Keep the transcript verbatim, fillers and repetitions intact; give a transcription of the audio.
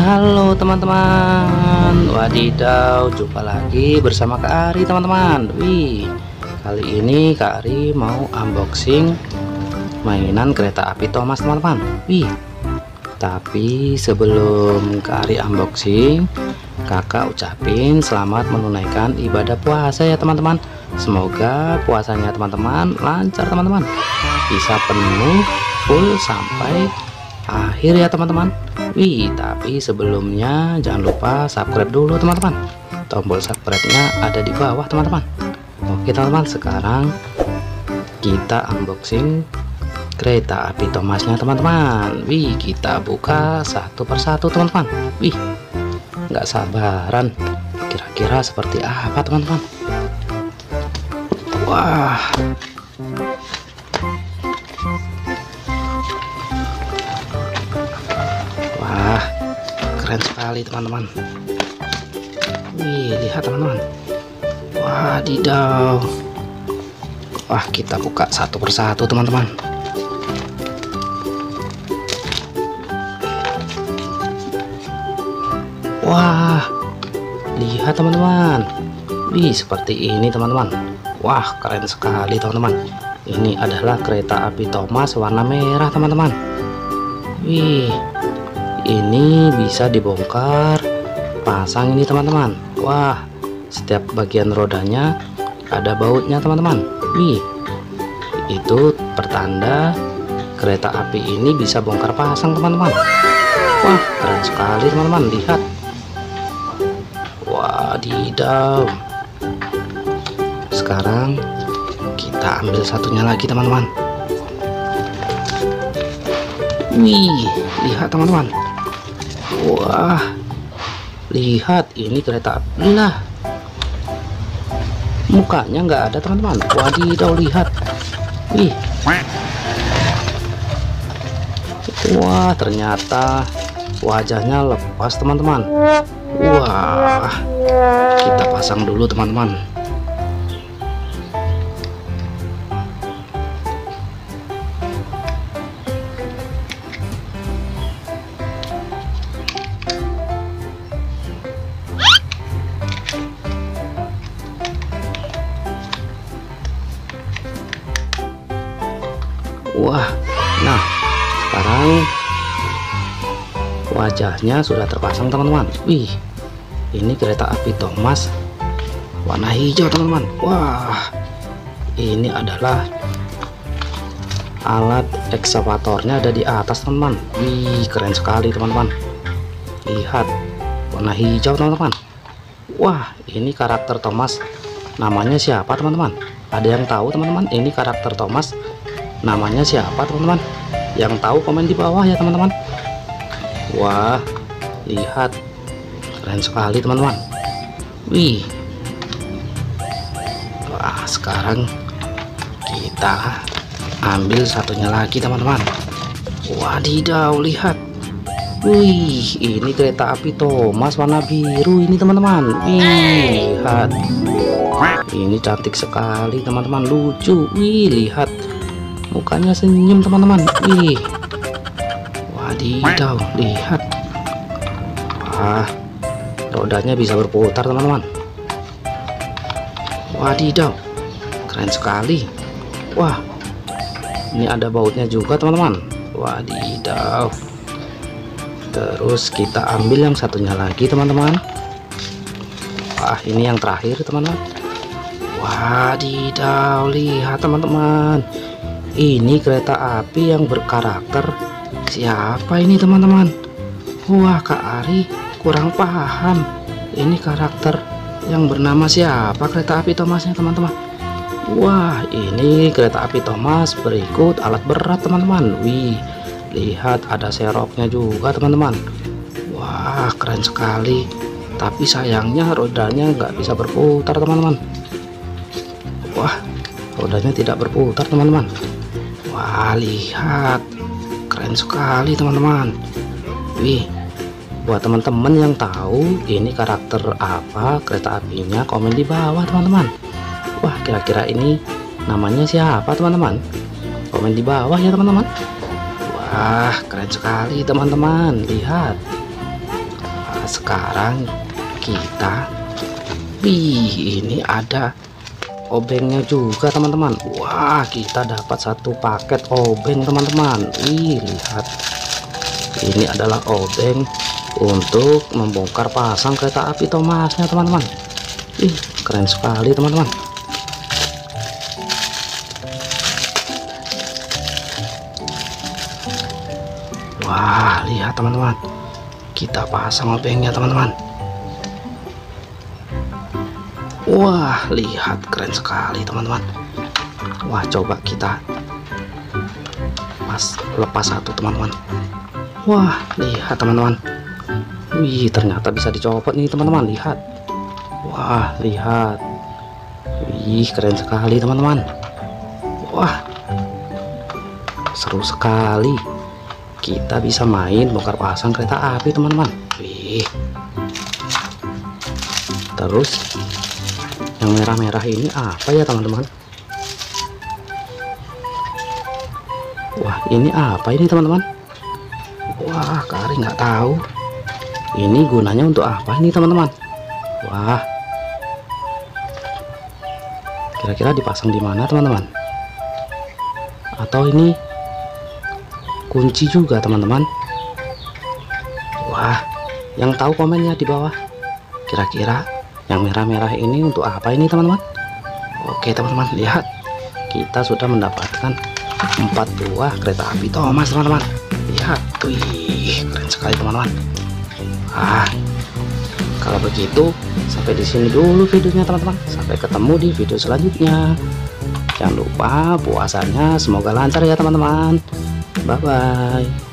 Halo teman-teman, wadidaw, jumpa lagi bersama Kak Ari teman-teman. Wih, kali ini Kak Ari mau unboxing mainan kereta api Thomas teman-teman. Wih, tapi sebelum Kak Ari unboxing, kakak ucapin selamat menunaikan ibadah puasa ya teman-teman. Semoga puasanya teman-teman lancar teman-teman, bisa penuh full sampai akhir ya teman-teman. Wih, tapi sebelumnya jangan lupa subscribe dulu teman-teman. Tombol subscribe-nya ada di bawah teman-teman. Oke teman-teman, sekarang kita unboxing kereta api Thomasnya teman-teman. Wih, kita buka satu persatu teman-teman. Wih, nggak sabaran. Kira-kira seperti apa teman-teman? Wah, keren sekali teman-teman. Wih, lihat teman-teman. Wadidaw. Wah, kita buka satu persatu teman-teman. Wah, lihat teman-teman. Wih, seperti ini teman-teman. Wah, keren sekali teman-teman. Ini adalah kereta api Thomas warna merah teman-teman. Wih, ini bisa dibongkar pasang ini teman-teman. Wah, setiap bagian rodanya ada bautnya teman-teman. Wih, itu pertanda kereta api ini bisa bongkar pasang teman-teman. Wah, keren sekali teman-teman, lihat. Wadidaw. Sekarang kita ambil satunya lagi teman-teman. Wih, lihat teman-teman. Wah, lihat, ini kereta api. Nah, mukanya nggak ada teman-teman. Wadidaw, lihat. Wih. Wah, ternyata wajahnya lepas teman-teman. Wah, kita pasang dulu teman-teman. Wah, nah sekarang wajahnya sudah terpasang teman-teman. Wih, ini kereta api Thomas warna hijau teman-teman. Wah, ini adalah alat eksavatornya ada di atas teman-teman. Wih, keren sekali teman-teman. Lihat, warna hijau teman-teman. Wah, ini karakter Thomas namanya siapa teman-teman? Ada yang tahu teman-teman ini karakter Thomas namanya siapa teman-teman? Yang tahu komen di bawah ya teman-teman. Wah, lihat, keren sekali teman-teman. Wih. Wah, sekarang kita ambil satunya lagi teman-teman. Wadidaw, lihat. Wih, ini kereta api Thomas warna biru ini teman-teman. Wih, lihat, ini cantik sekali teman-teman, lucu. Wih, lihat, mukanya senyum teman-teman. Wih, wadidaw, lihat. Wah, rodanya bisa berputar teman-teman. Wadidaw, keren sekali. Wah, ini ada bautnya juga teman-teman. Wadidaw. Terus kita ambil yang satunya lagi teman-teman. Wah, ini yang terakhir teman-teman. Wadidaw, lihat teman-teman. Ini kereta api yang berkarakter siapa ini teman-teman? Wah, Kak Ari kurang paham. Ini karakter yang bernama siapa kereta api Thomasnya teman-teman? Wah, ini kereta api Thomas berikut alat berat teman-teman. Wih, lihat, ada seroknya juga teman-teman. Wah, keren sekali. Tapi sayangnya rodanya nggak bisa berputar teman-teman. Wah, rodanya tidak berputar teman-teman. Wah, lihat, keren sekali teman-teman. Wih, buat teman-teman yang tahu ini karakter apa kereta apinya, komen di bawah teman-teman. Wah, kira-kira ini namanya siapa teman-teman? Komen di bawah ya teman-teman. Wah, keren sekali teman-teman, lihat. Nah, sekarang kita, wih, ini ada obengnya juga teman-teman. Wah, kita dapat satu paket obeng teman-teman. Ih, lihat, ini adalah obeng untuk membongkar pasang kereta api Thomasnya teman-teman. Ih, keren sekali teman-teman. Wah, lihat teman-teman, kita pasang obengnya teman-teman. Wah, lihat, keren sekali teman-teman. Wah, coba kita pas lepas satu teman-teman. Wah, lihat teman-teman, wih, ternyata bisa dicopot nih teman-teman. Lihat, wah, lihat, wih, keren sekali teman-teman. Wah, seru sekali, kita bisa main bongkar pasang kereta api teman-teman. Wih, terus yang merah-merah ini apa ya teman-teman? Wah, ini apa ini teman-teman? Wah, Kari nggak tahu ini gunanya untuk apa ini teman-teman. Wah, kira-kira dipasang di mana teman-teman? Atau ini kunci juga teman-teman? Wah, yang tahu komennya di bawah. Kira-kira yang merah-merah ini untuk apa ini teman-teman? Oke teman-teman, lihat, kita sudah mendapatkan empat buah kereta api Thomas teman-teman. Lihat, wih, keren sekali teman-teman. Ah, kalau begitu sampai di sini dulu videonya teman-teman. Sampai ketemu di video selanjutnya. Jangan lupa puasanya semoga lancar ya teman-teman. Bye bye.